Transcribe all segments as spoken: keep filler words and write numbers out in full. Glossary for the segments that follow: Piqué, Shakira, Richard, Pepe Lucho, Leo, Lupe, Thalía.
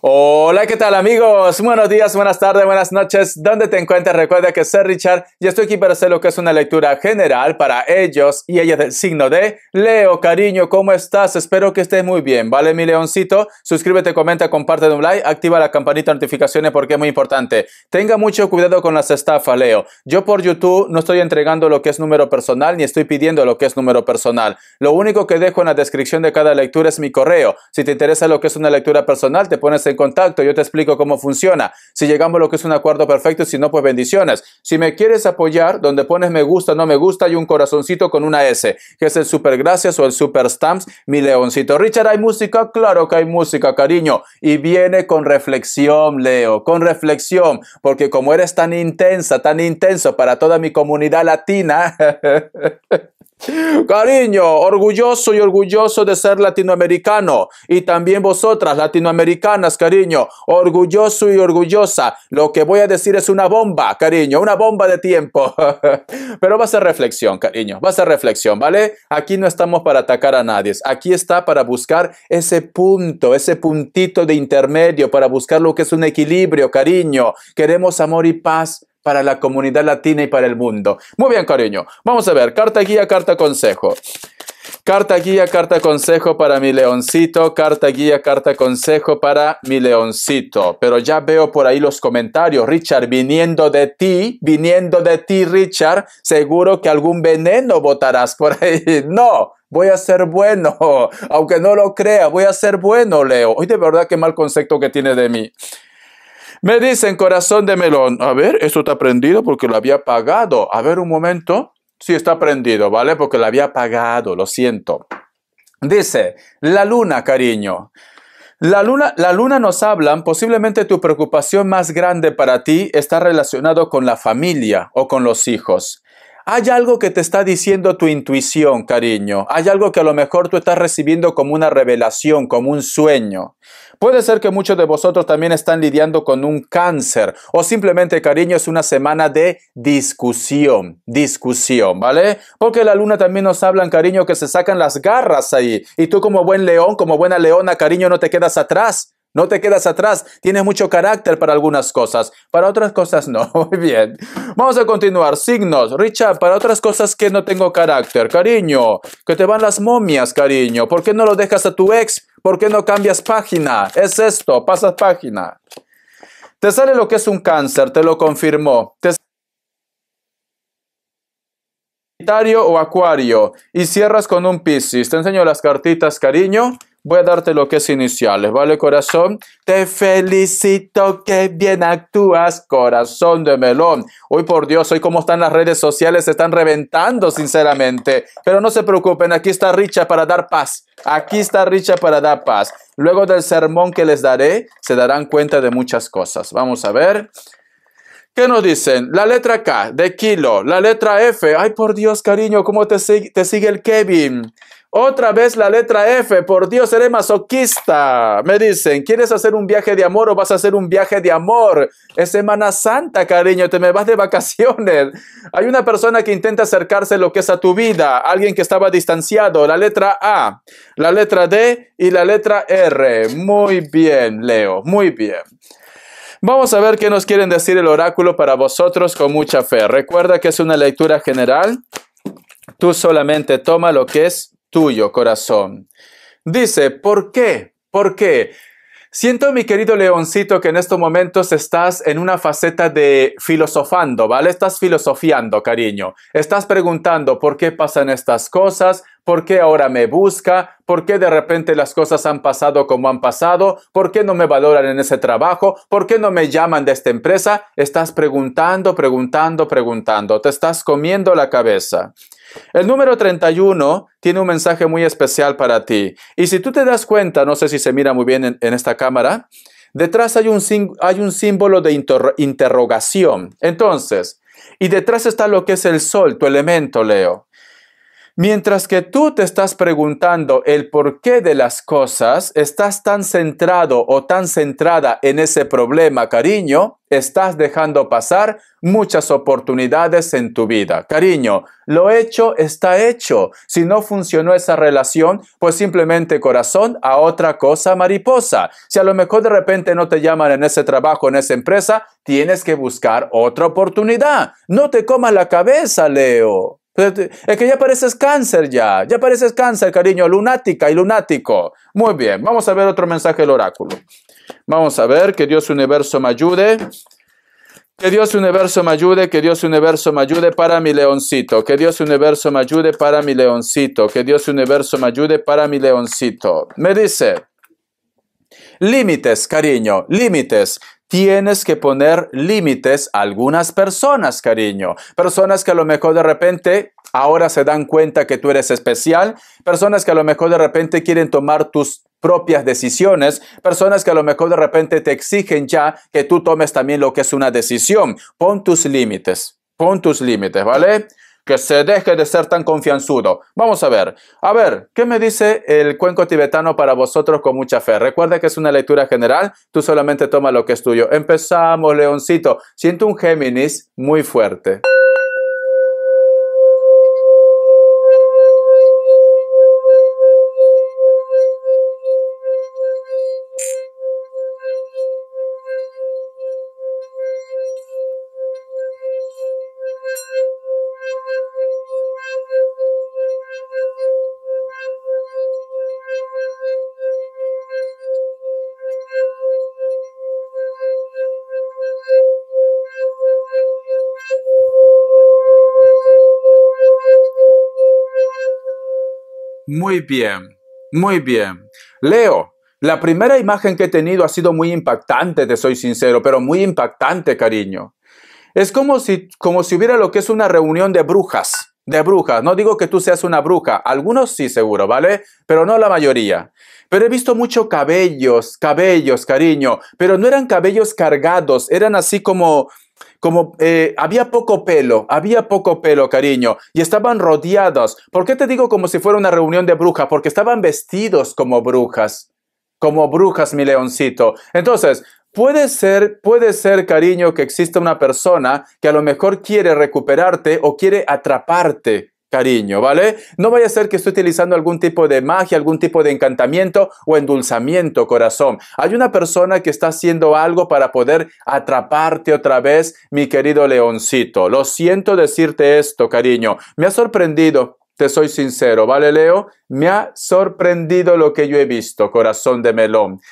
Hola, ¿qué tal amigos? Buenos días, buenas tardes, buenas noches, ¿dónde te encuentras? Recuerda que soy Richard y estoy aquí para hacer lo que es una lectura general para ellos y ellas del signo de Leo. Cariño, ¿cómo estás? Espero que estés muy bien, ¿vale mi leoncito? Suscríbete, comenta, comparte, de un like, activa la campanita de notificaciones porque es muy importante. Tenga mucho cuidado con las estafas, Leo. Yo por YouTube no estoy entregando lo que es número personal ni estoy pidiendo lo que es número personal. Lo único que dejo en la descripción de cada lectura es mi correo. Si te interesa lo que es una lectura personal, te pones en contacto, yo te explico cómo funciona, si llegamos a lo que es un acuerdo perfecto, si no, pues bendiciones. Si me quieres apoyar, donde pones me gusta, no me gusta, hay un corazoncito con una S, que es el super gracias o el super stamps, mi leoncito. Richard, ¿hay música? Claro que hay música, cariño, y viene con reflexión, Leo, con reflexión, porque como eres tan intensa, tan intenso para toda mi comunidad latina, cariño, orgulloso y orgulloso de ser latinoamericano, y también vosotras latinoamericanas, cariño, orgulloso y orgullosa. Lo que voy a decir es una bomba, cariño, una bomba de tiempo. Pero va a ser reflexión, cariño, va a ser reflexión, ¿vale? Aquí no estamos para atacar a nadie, aquí está para buscar ese punto, ese puntito de intermedio, para buscar lo que es un equilibrio, cariño. Queremos amor y paz para la comunidad latina y para el mundo. Muy bien, cariño. Vamos a ver. Carta guía, carta consejo. Carta guía, carta consejo para mi leoncito. Carta guía, carta consejo para mi leoncito. Pero ya veo por ahí los comentarios. Richard, viniendo de ti, viniendo de ti, Richard, seguro que algún veneno botarás por ahí. No. Voy a ser bueno, aunque no lo crea, voy a ser bueno, Leo. Hoy de verdad qué mal concepto que tiene de mí. Me dicen corazón de melón. A ver, esto está prendido porque lo había pagado. A ver, un momento. Sí, está prendido, ¿vale? Porque lo había pagado, lo siento. Dice, la luna, cariño. La luna, la luna nos hablan, posiblemente tu preocupación más grande para ti está relacionado con la familia o con los hijos. Hay algo que te está diciendo tu intuición, cariño. Hay algo que a lo mejor tú estás recibiendo como una revelación, como un sueño. Puede ser que muchos de vosotros también están lidiando con un cáncer o simplemente, cariño, es una semana de discusión, discusión, ¿vale? Porque la luna también nos hablan, cariño, que se sacan las garras ahí y tú como buen león, como buena leona, cariño, no te quedas atrás. No te quedas atrás, tienes mucho carácter para algunas cosas, para otras cosas no. Muy bien, vamos a continuar. Signos, Richard, para otras cosas que no tengo carácter, cariño, que te van las momias, cariño. ¿Por qué no lo dejas a tu ex? ¿Por qué no cambias página? Es esto, pasas página. Te sale lo que es un cáncer, te lo confirmó. Te Sagitario o Acuario y cierras con un Piscis. Te enseño las cartitas, cariño. Voy a darte lo que es iniciales, ¿vale, corazón? Te felicito, que bien actúas, corazón de melón. Hoy, por Dios, hoy como están las redes sociales, se están reventando, sinceramente. Pero no se preocupen, aquí está Richard para dar paz. Aquí está Richard para dar paz. Luego del sermón que les daré, se darán cuenta de muchas cosas. Vamos a ver. ¿Qué nos dicen? La letra K, de kilo. La letra F. Ay, por Dios, cariño, ¿cómo te, sig- te sigue el Kevin? Otra vez la letra F, por Dios, eres masoquista. Me dicen, ¿quieres hacer un viaje de amor o vas a hacer un viaje de amor? Es Semana Santa, cariño, te me vas de vacaciones. Hay una persona que intenta acercarse lo que es a tu vida, alguien que estaba distanciado. La letra A, la letra D y la letra R. Muy bien, Leo, muy bien. Vamos a ver qué nos quieren decir el oráculo para vosotros con mucha fe. Recuerda que es una lectura general. Tú solamente toma lo que es tuyo, corazón. Dice, ¿por qué? ¿Por qué? Siento, mi querido leoncito, que en estos momentos estás en una faceta de filosofando, ¿vale? Estás filosofiando, cariño. Estás preguntando por qué pasan estas cosas, por qué ahora me busca, por qué de repente las cosas han pasado como han pasado, por qué no me valoran en ese trabajo, por qué no me llaman de esta empresa. Estás preguntando, preguntando, preguntando. Te estás comiendo la cabeza. El número treinta y uno tiene un mensaje muy especial para ti. Y si tú te das cuenta, no sé si se mira muy bien en, en esta cámara, detrás hay un, hay un símbolo de inter, interrogación. Entonces, y detrás está lo que es el sol, tu elemento, Leo. Mientras que tú te estás preguntando el porqué de las cosas, estás tan centrado o tan centrada en ese problema, cariño, estás dejando pasar muchas oportunidades en tu vida. Cariño, lo hecho está hecho. Si no funcionó esa relación, pues simplemente, corazón, a otra cosa, mariposa. Si a lo mejor de repente no te llaman en ese trabajo, en esa empresa, tienes que buscar otra oportunidad. No te comas la cabeza, Leo. Es que ya pareces cáncer ya, ya pareces cáncer, cariño, lunática y lunático. Muy bien, vamos a ver otro mensaje del oráculo. Vamos a ver, que Dios Universo me ayude. Que Dios Universo me ayude, que Dios Universo me ayude para mi leoncito. Que Dios Universo me ayude para mi leoncito. Que Dios Universo me ayude para mi leoncito. Me dice, límites, cariño, límites. Tienes que poner límites a algunas personas, cariño. Personas que a lo mejor de repente ahora se dan cuenta que tú eres especial. Personas que a lo mejor de repente quieren tomar tus propias decisiones, personas que a lo mejor de repente te exigen ya que tú tomes también lo que es una decisión. Pon tus límites, pon tus límites, ¿vale? Que se deje de ser tan confianzudo. Vamos a ver. A ver, ¿qué me dice el cuenco tibetano para vosotros con mucha fe? Recuerda que es una lectura general. Tú solamente toma lo que es tuyo. Empezamos, leoncito. Siento un Géminis muy fuerte. Muy bien, muy bien. Leo, la primera imagen que he tenido ha sido muy impactante, te soy sincero, pero muy impactante, cariño. Es como si, como si hubiera lo que es una reunión de brujas, de brujas. No digo que tú seas una bruja, algunos sí seguro, ¿vale? Pero no la mayoría. Pero he visto muchos cabellos, cabellos, cariño, pero no eran cabellos cargados, eran así como... Como eh, había poco pelo, había poco pelo, cariño, y estaban rodeados. ¿Por qué te digo como si fuera una reunión de brujas? Porque estaban vestidos como brujas, como brujas, mi leoncito. Entonces, puede ser, puede ser, cariño, que exista una persona que a lo mejor quiere recuperarte o quiere atraparte, cariño, ¿vale? No vaya a ser que esté utilizando algún tipo de magia, algún tipo de encantamiento o endulzamiento, corazón. Hay una persona que está haciendo algo para poder atraparte otra vez, mi querido leoncito. Lo siento decirte esto, cariño. Me ha sorprendido, te soy sincero, ¿vale, Leo? Me ha sorprendido lo que yo he visto, corazón de melón.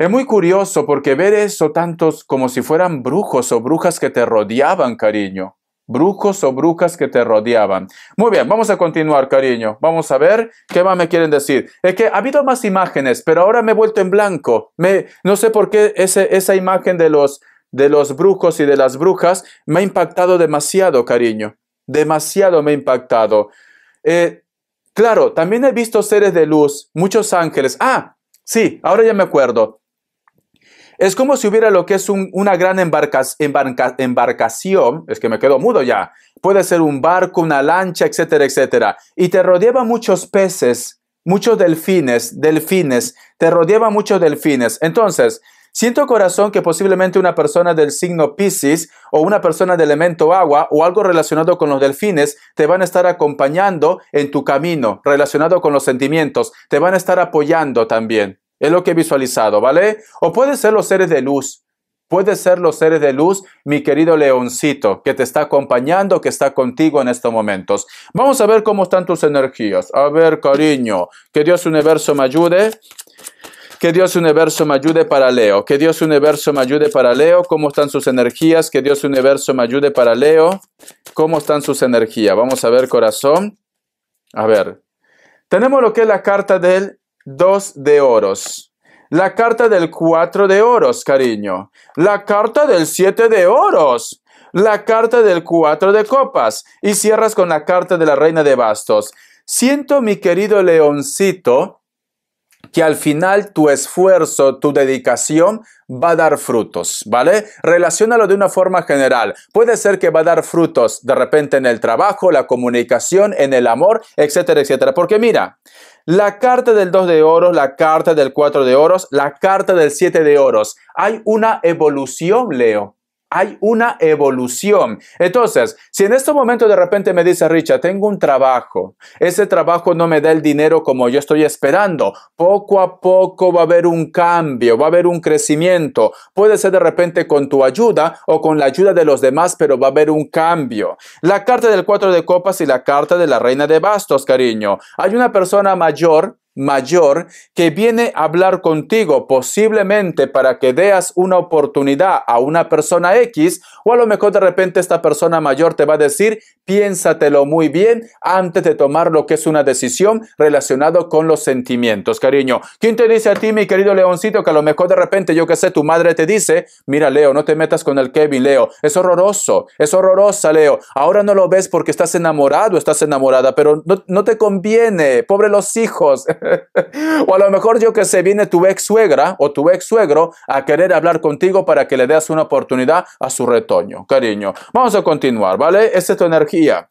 Es muy curioso porque ver eso tantos como si fueran brujos o brujas que te rodeaban, cariño. Brujos o brujas que te rodeaban. Muy bien, vamos a continuar, cariño. Vamos a ver qué más me quieren decir. Es que ha habido más imágenes, pero ahora me he vuelto en blanco. Me, no sé por qué ese, esa imagen de los, de los brujos y de las brujas me ha impactado demasiado, cariño. Demasiado me ha impactado. Eh, claro, también he visto seres de luz, muchos ángeles. Ah, sí, ahora ya me acuerdo. Es como si hubiera lo que es un, una gran embarca, embarca, embarcación, es que me quedo mudo ya, puede ser un barco, una lancha, etcétera, etcétera, y te rodeaba muchos peces, muchos delfines, delfines, te rodeaba muchos delfines. Entonces, siento, corazón, que posiblemente una persona del signo Piscis o una persona de elemento agua o algo relacionado con los delfines te van a estar acompañando en tu camino, relacionado con los sentimientos, te van a estar apoyando también. Es lo que he visualizado, ¿vale? O puede ser los seres de luz. Puede ser los seres de luz, mi querido leoncito, que te está acompañando, que está contigo en estos momentos. Vamos a ver cómo están tus energías. A ver, cariño, que Dios Universo me ayude. Que Dios Universo me ayude para Leo. Que Dios Universo me ayude para Leo. ¿Cómo están sus energías? Que Dios Universo me ayude para Leo. ¿Cómo están sus energías? Vamos a ver, corazón. A ver. Tenemos lo que es la carta del... Dos de oros, la carta del cuatro de oros, cariño, la carta del siete de oros, la carta del cuatro de copas y cierras con la carta de la reina de bastos. Siento, mi querido leoncito, que al final tu esfuerzo, tu dedicación va a dar frutos, ¿vale? Relaciónalo de una forma general. Puede ser que va a dar frutos de repente en el trabajo, la comunicación, en el amor, etcétera, etcétera. Porque mira, la carta del dos de oros, la carta del cuatro de oros, la carta del siete de oros. Hay una evolución, Leo. Hay una evolución. Entonces, si en este momento de repente me dice, Richard, tengo un trabajo, ese trabajo no me da el dinero como yo estoy esperando, poco a poco va a haber un cambio, va a haber un crecimiento. Puede ser de repente con tu ayuda o con la ayuda de los demás, pero va a haber un cambio. La carta del cuatro de copas y la carta de la reina de bastos, cariño. Hay una persona mayor, mayor, que viene a hablar contigo posiblemente para que deas una oportunidad a una persona X, o a lo mejor de repente esta persona mayor te va a decir, piénsatelo muy bien antes de tomar lo que es una decisión relacionado con los sentimientos, cariño. ¿Quién te dice a ti, mi querido Leoncito, que a lo mejor de repente, yo que sé, tu madre te dice, mira, Leo, no te metas con el Kevin, Leo, es horroroso, es horrorosa, Leo, ahora no lo ves porque estás enamorado, estás enamorada, pero no, no te conviene, pobre los hijos. O a lo mejor, yo que sé, viene tu ex suegra o tu ex suegro a querer hablar contigo para que le des una oportunidad a su retoño, cariño. Vamos a continuar, ¿vale? Esta es tu energía.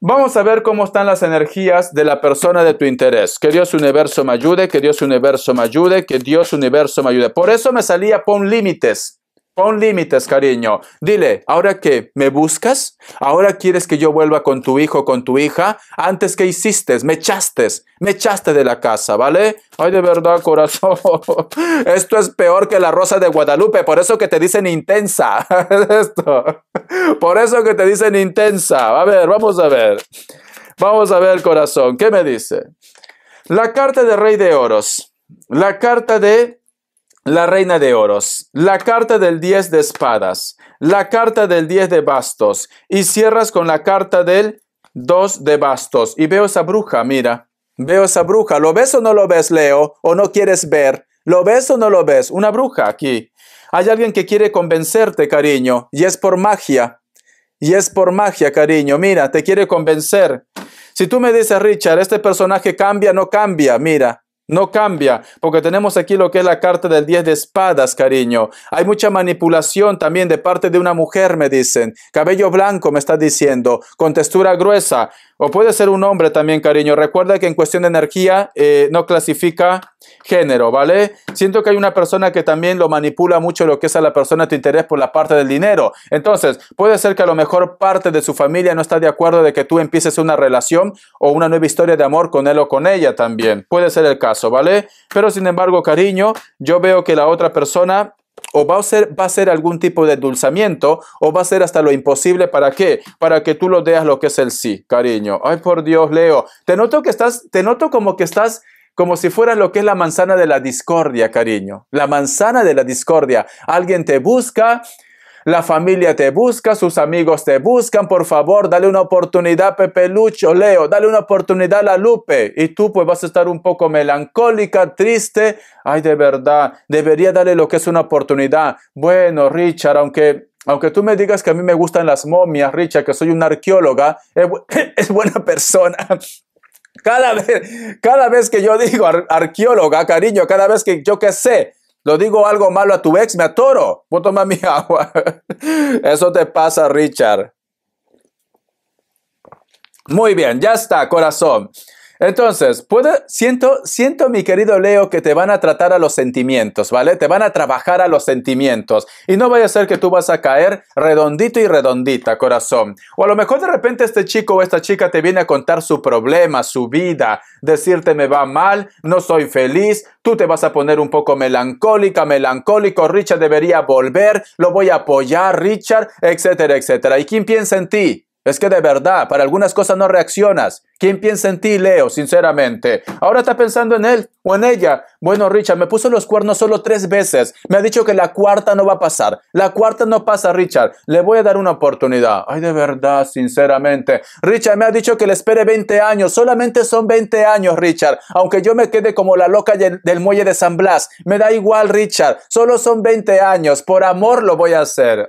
Vamos a ver cómo están las energías de la persona de tu interés. Que Dios universo me ayude, que Dios universo me ayude, que Dios universo me ayude. Por eso me salía, pon límites. Pon límites, cariño. Dile, ¿ahora qué? ¿Me buscas? ¿Ahora quieres que yo vuelva con tu hijo, con tu hija? ¿Antes qué hiciste? Me echaste, me echaste de la casa, ¿vale? Ay, de verdad, corazón. Esto es peor que la Rosa de Guadalupe. Por eso que te dicen intensa. Esto. Por eso que te dicen intensa. A ver, vamos a ver. Vamos a ver, corazón. ¿Qué me dice? La carta de Rey de Oros. La carta de... la reina de oros, la carta del diez de espadas, la carta del diez de bastos y cierras con la carta del dos de bastos. Y veo esa bruja, mira, veo esa bruja. ¿Lo ves o no lo ves, Leo? ¿O no quieres ver? ¿Lo ves o no lo ves? Una bruja aquí. Hay alguien que quiere convencerte, cariño, y es por magia. Y es por magia, cariño. Mira, te quiere convencer. Si tú me dices, Richard, este personaje cambia, no cambia, mira. No cambia, porque tenemos aquí lo que es la carta del diez de espadas, cariño. Hay mucha manipulación también de parte de una mujer, me dicen. Cabello blanco, me está diciendo, con textura gruesa. O puede ser un hombre también, cariño. Recuerda que en cuestión de energía eh, no clasifica género, ¿vale? Siento que hay una persona que también lo manipula mucho lo que es a la persona de tu interés por la parte del dinero. Entonces, puede ser que a lo mejor parte de su familia no está de acuerdo de que tú empieces una relación o una nueva historia de amor con él o con ella también. Puede ser el caso, ¿vale? Pero sin embargo, cariño, yo veo que la otra persona... o va a ser, va a ser algún tipo de endulzamiento, o va a ser hasta lo imposible. ¿Para qué? Para que tú lo deas lo que es el sí, cariño. Ay, por Dios, Leo. Te noto que estás, te noto como que estás, como si fuera lo que es la manzana de la discordia, cariño. La manzana de la discordia. Alguien te busca, la familia te busca, sus amigos te buscan. Por favor, dale una oportunidad, Pepe Lucho, Leo. Dale una oportunidad a la Lupe. Y tú pues vas a estar un poco melancólica, triste. Ay, de verdad, debería darle lo que es una oportunidad. Bueno, Richard, aunque... Aunque tú me digas que a mí me gustan las momias, Richard, que soy una arqueóloga, es, bu es buena persona. Cada vez, cada vez que yo digo ar arqueóloga, cariño, cada vez que yo qué sé, lo digo algo malo a tu ex, me atoro. Voy a tomar mi agua. Eso te pasa, Richard. Muy bien, ya está, corazón. Entonces, puedo, siento, siento, mi querido Leo, que te van a tratar a los sentimientos, ¿vale? Te van a trabajar a los sentimientos. Y no vaya a ser que tú vas a caer redondito y redondita, corazón. O a lo mejor de repente este chico o esta chica te viene a contar su problema, su vida, decirte me va mal, no soy feliz, tú te vas a poner un poco melancólica, melancólico, Richard debería volver, lo voy a apoyar, Richard, etcétera, etcétera. ¿Y quién piensa en ti? Es que de verdad, para algunas cosas no reaccionas. ¿Quién piensa en ti, Leo, sinceramente? Ahora está pensando en él o en ella. Bueno, Richard, me puso los cuernos solo tres veces. Me ha dicho que la cuarta no va a pasar. La cuarta no pasa, Richard. Le voy a dar una oportunidad. Ay, de verdad, sinceramente. Richard, me ha dicho que le espere veinte años. Solamente son veinte años, Richard. Aunque yo me quede como la loca del muelle de San Blas. Me da igual, Richard. Solo son veinte años. Por amor lo voy a hacer.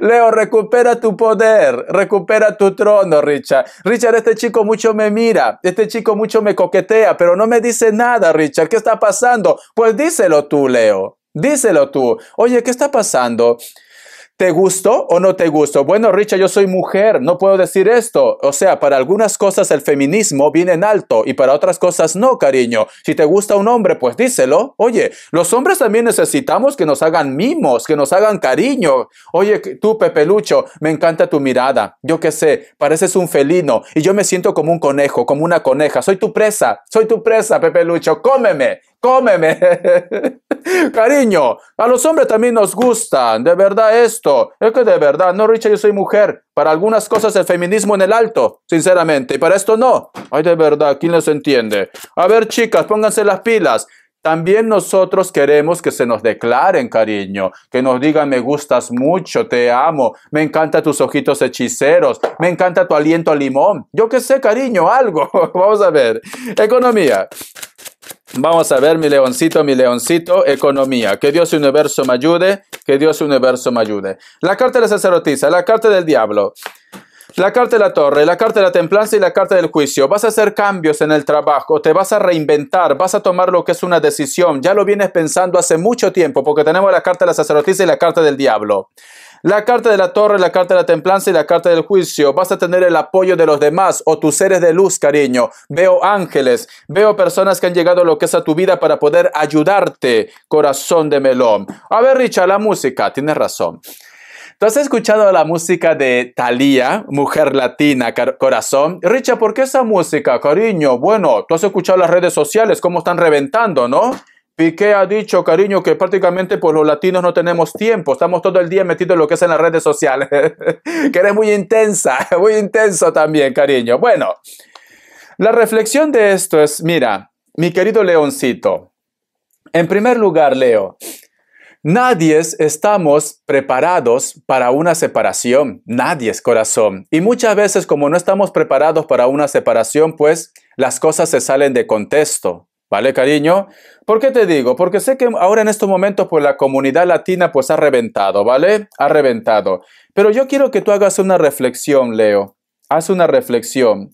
Leo, recupera tu poder, recupera tu trono, Richard. Richard, este chico mucho me mira, este chico mucho me coquetea, pero no me dice nada, Richard. ¿Qué está pasando? Pues díselo tú, Leo, díselo tú. Oye, ¿qué está pasando? ¿Te gustó o no te gustó? Bueno, Richard, yo soy mujer, no puedo decir esto. O sea, para algunas cosas el feminismo viene en alto y para otras cosas no, cariño. Si te gusta un hombre, pues díselo. Oye, los hombres también necesitamos que nos hagan mimos, que nos hagan cariño. Oye, tú, Pepe Lucho, me encanta tu mirada. Yo qué sé, pareces un felino y yo me siento como un conejo, como una coneja. Soy tu presa, soy tu presa, Pepe Lucho. ¡Cómeme! ¡Cómeme! Cariño, a los hombres también nos gustan, de verdad esto. Es que de verdad, no, Richard, yo soy mujer. Para algunas cosas el feminismo en el alto, sinceramente, y para esto no. Ay, de verdad, ¿quién les entiende? A ver, chicas, pónganse las pilas. También nosotros queremos que se nos declaren, cariño, que nos digan me gustas mucho, te amo, me encanta tus ojitos hechiceros, me encanta tu aliento a limón. Yo qué sé, cariño, algo. Vamos a ver. Economía. Vamos a ver, mi leoncito, mi leoncito, economía. Que Dios universo me ayude, que Dios universo me ayude. La carta de la sacerdotisa, la carta del diablo, la carta de la torre, la carta de la templanza y la carta del juicio. Vas a hacer cambios en el trabajo, te vas a reinventar, vas a tomar lo que es una decisión. Ya lo vienes pensando hace mucho tiempo porque tenemos la carta de la sacerdotisa y la carta del diablo. La carta de la torre, la carta de la templanza y la carta del juicio. Vas a tener el apoyo de los demás o tus seres de luz, cariño. Veo ángeles, veo personas que han llegado a lo que es a tu vida para poder ayudarte, corazón de melón. A ver, Richard, la música, tienes razón. ¿Tú has escuchado la música de Thalía, Mujer Latina, corazón? Richard, ¿por qué esa música, cariño? Bueno, tú has escuchado las redes sociales, cómo están reventando, ¿no? Piqué ha dicho, cariño, que prácticamente pues, los latinos no tenemos tiempo. Estamos todo el día metidos en lo que es en las redes sociales. Que eres muy intensa, muy intenso también, cariño. Bueno, la reflexión de esto es, mira, mi querido leoncito. En primer lugar, Leo, nadie estamos preparados para una separación. Nadie es, corazón. Y muchas veces, como no estamos preparados para una separación, pues las cosas se salen de contexto. ¿Vale, cariño? ¿Por qué te digo? Porque sé que ahora en estos momentos pues la comunidad latina pues ha reventado, ¿vale? Ha reventado. Pero yo quiero que tú hagas una reflexión, Leo. Haz una reflexión.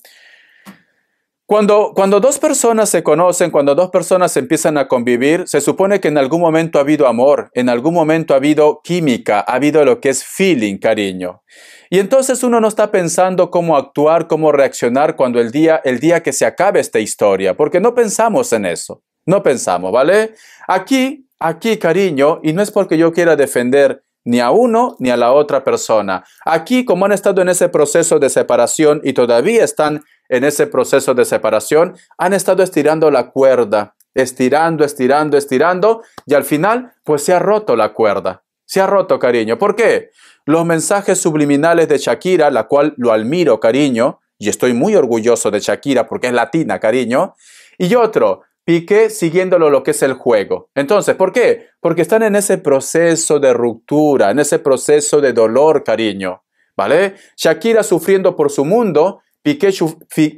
Cuando, cuando dos personas se conocen, cuando dos personas empiezan a convivir, se supone que en algún momento ha habido amor, en algún momento ha habido química, ha habido lo que es feeling, cariño. Y entonces uno no está pensando cómo actuar, cómo reaccionar cuando el día, el día que se acabe esta historia, porque no pensamos en eso, no pensamos, ¿vale? Aquí, aquí, cariño, y no es porque yo quiera defender ni a uno ni a la otra persona. Aquí, como han estado en ese proceso de separación y todavía están en ese proceso de separación, han estado estirando la cuerda, estirando, estirando, estirando, y al final, pues se ha roto la cuerda. Se ha roto, cariño. ¿Por qué? Los mensajes subliminales de Shakira, la cual lo admiro, cariño, y estoy muy orgulloso de Shakira porque es latina, cariño. Y otro, Piqué siguiéndolo lo que es el juego. Entonces, ¿por qué? Porque están en ese proceso de ruptura, en ese proceso de dolor, cariño, ¿vale? Shakira sufriendo por su mundo, Piqué,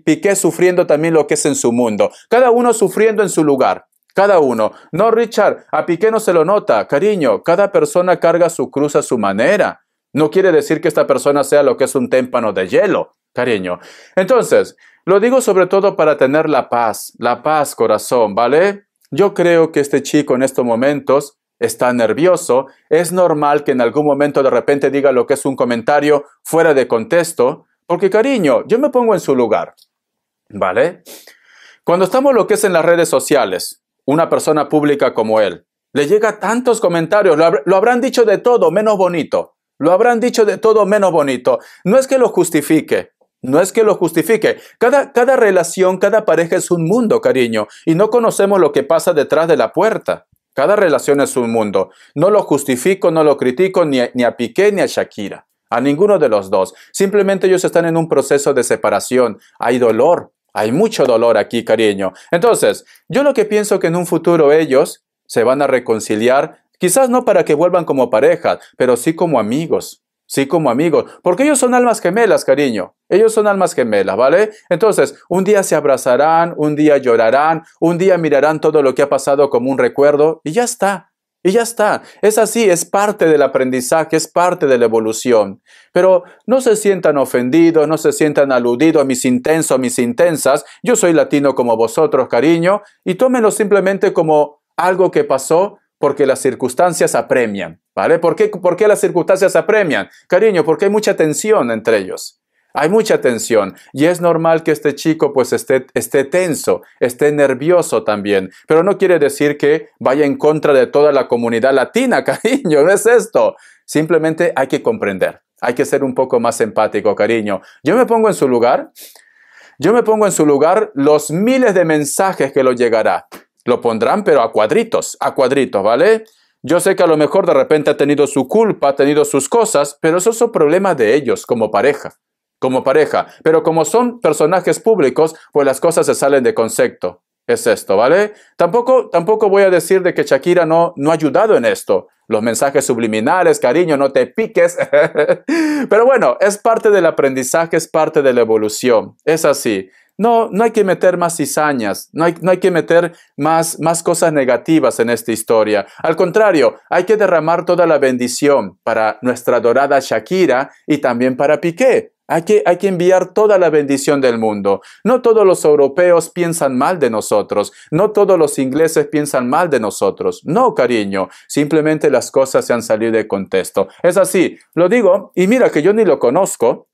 Piqué sufriendo también lo que es en su mundo. Cada uno sufriendo en su lugar. Cada uno. No, Richard, a Piqué no se lo nota, cariño. Cada persona carga su cruz a su manera. No quiere decir que esta persona sea lo que es un témpano de hielo, cariño. Entonces, lo digo sobre todo para tener la paz. La paz, corazón, ¿vale? Yo creo que este chico en estos momentos está nervioso. Es normal que en algún momento de repente diga lo que es un comentario fuera de contexto. Porque, cariño, yo me pongo en su lugar, ¿vale? Cuando estamos lo que es en las redes sociales, una persona pública como él, le llega tantos comentarios, lo, hab- lo habrán dicho de todo menos bonito, lo habrán dicho de todo menos bonito. No es que lo justifique, no es que lo justifique. Cada, cada relación, cada pareja es un mundo, cariño, y no conocemos lo que pasa detrás de la puerta. Cada relación es un mundo. No lo justifico, no lo critico ni a, ni a Piqué ni a Shakira, a ninguno de los dos. Simplemente ellos están en un proceso de separación, hay dolor. Hay mucho dolor aquí, cariño. Entonces, yo lo que pienso que en un futuro ellos se van a reconciliar, quizás no para que vuelvan como pareja, pero sí como amigos, sí como amigos, porque ellos son almas gemelas, cariño. Ellos son almas gemelas, ¿vale? Entonces, un día se abrazarán, un día llorarán, un día mirarán todo lo que ha pasado como un recuerdo y ya está. Y ya está, es así, es parte del aprendizaje, es parte de la evolución. Pero no se sientan ofendidos, no se sientan aludidos, mis intensos, mis intensas, yo soy latino como vosotros, cariño, y tómenlo simplemente como algo que pasó porque las circunstancias apremian, ¿vale? ¿Por qué, por qué las circunstancias apremian? Cariño, porque hay mucha tensión entre ellos. Hay mucha tensión y es normal que este chico pues esté, esté tenso, esté nervioso también, pero no quiere decir que vaya en contra de toda la comunidad latina, cariño, no es esto. Simplemente hay que comprender, hay que ser un poco más empático, cariño. Yo me pongo en su lugar, yo me pongo en su lugar los miles de mensajes que lo llegará. Lo pondrán pero a cuadritos, a cuadritos, ¿vale? Yo sé que a lo mejor de repente ha tenido su culpa, ha tenido sus cosas, pero esos son problemas de ellos como pareja. Como pareja, pero como son personajes públicos, pues las cosas se salen de concepto. Es esto, ¿vale? Tampoco, tampoco voy a decir de que Shakira no, no ha ayudado en esto. Los mensajes subliminales, cariño, no te piques. Pero bueno, es parte del aprendizaje, es parte de la evolución. Es así. No, no hay que meter más cizañas, no hay, no hay que meter más, más cosas negativas en esta historia. Al contrario, hay que derramar toda la bendición para nuestra dorada Shakira y también para Piqué. Hay que, hay que enviar toda la bendición del mundo. No todos los europeos piensan mal de nosotros. No todos los ingleses piensan mal de nosotros. No, cariño. Simplemente las cosas se han salido de contexto. Es así. Lo digo, y mira que yo ni lo conozco.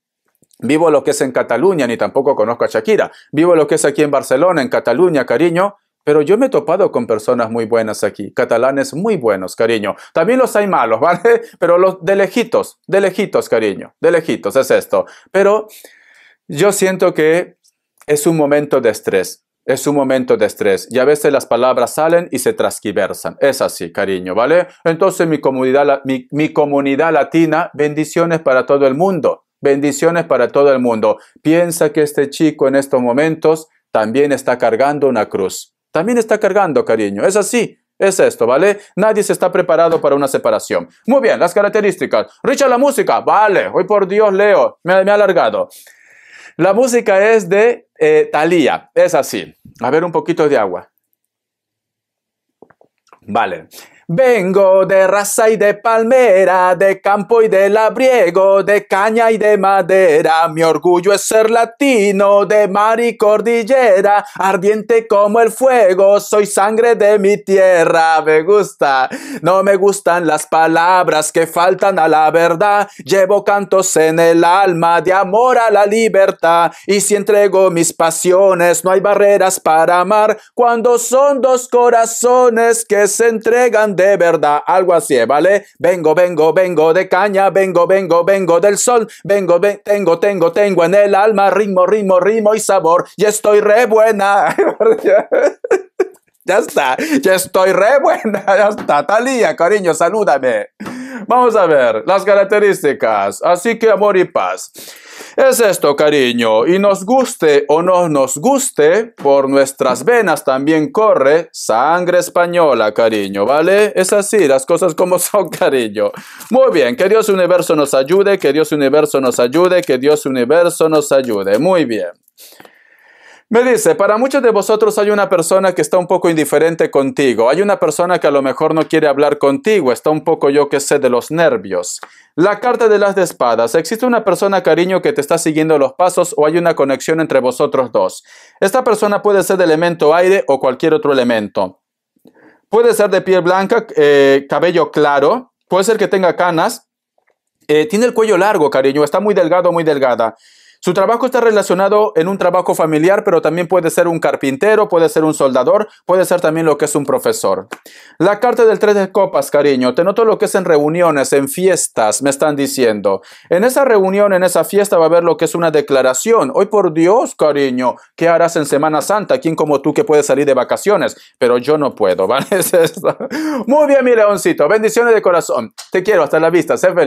Vivo lo que es en Cataluña, ni tampoco conozco a Shakira. Vivo lo que es aquí en Barcelona, en Cataluña, cariño. Pero yo me he topado con personas muy buenas aquí, catalanes muy buenos, cariño. También los hay malos, ¿vale? Pero los de lejitos, de lejitos, cariño, de lejitos, es esto. Pero yo siento que es un momento de estrés, es un momento de estrés. Y a veces las palabras salen y se transquiversan. Es así, cariño, ¿vale? Entonces mi comunidad, mi, mi comunidad latina, bendiciones para todo el mundo. Bendiciones para todo el mundo. Piensa que este chico en estos momentos también está cargando una cruz. También está cargando, cariño. Es así. Es esto, ¿vale? Nadie se está preparado para una separación. Muy bien, las características. Richard, la música. Vale. Hoy por Dios, Leo. Me, me ha alargado. La música es de eh, Thalía. Es así. A ver, un poquito de agua. Vale. Vengo de raza y de palmera, de campo y de labriego, de caña y de madera. Mi orgullo es ser latino, de mar y cordillera, ardiente como el fuego, soy sangre de mi tierra. Me gusta, no me gustan las palabras que faltan a la verdad. Llevo cantos en el alma de amor a la libertad. Y si entrego mis pasiones, no hay barreras para amar, cuando son dos corazones que se entregan de verdad, algo así, ¿vale? Vengo, vengo, vengo de caña, vengo, vengo, vengo del sol, vengo, ven, tengo, tengo, tengo en el alma ritmo, ritmo, ritmo y sabor, y estoy re buena. Ya está, ya estoy re buena, ya está. Thalía, cariño, salúdame. Vamos a ver las características, así que amor y paz. Es esto, cariño, y nos guste o no nos guste, por nuestras venas también corre sangre española, cariño, ¿vale? Es así, las cosas como son, cariño. Muy bien, que Dios universo nos ayude, que Dios universo nos ayude, que Dios universo nos ayude, muy bien. Me dice, para muchos de vosotros hay una persona que está un poco indiferente contigo. Hay una persona que a lo mejor no quiere hablar contigo. Está un poco, yo qué sé, de los nervios. La carta de las de espadas. Existe una persona, cariño, que te está siguiendo los pasos o hay una conexión entre vosotros dos. Esta persona puede ser de elemento aire o cualquier otro elemento. Puede ser de piel blanca, eh, cabello claro. Puede ser que tenga canas. Eh, tiene el cuello largo, cariño. Está muy delgado, muy delgada. Su trabajo está relacionado en un trabajo familiar, pero también puede ser un carpintero, puede ser un soldador, puede ser también lo que es un profesor. La carta del tres de copas, cariño, te noto lo que es en reuniones, en fiestas, me están diciendo. En esa reunión, en esa fiesta va a haber lo que es una declaración. Hoy por Dios, cariño, ¿qué harás en Semana Santa? ¿Quién como tú que puede salir de vacaciones? Pero yo no puedo, ¿vale? Es eso. Muy bien, mi leoncito, bendiciones de corazón. Te quiero, hasta la vista, sé feliz.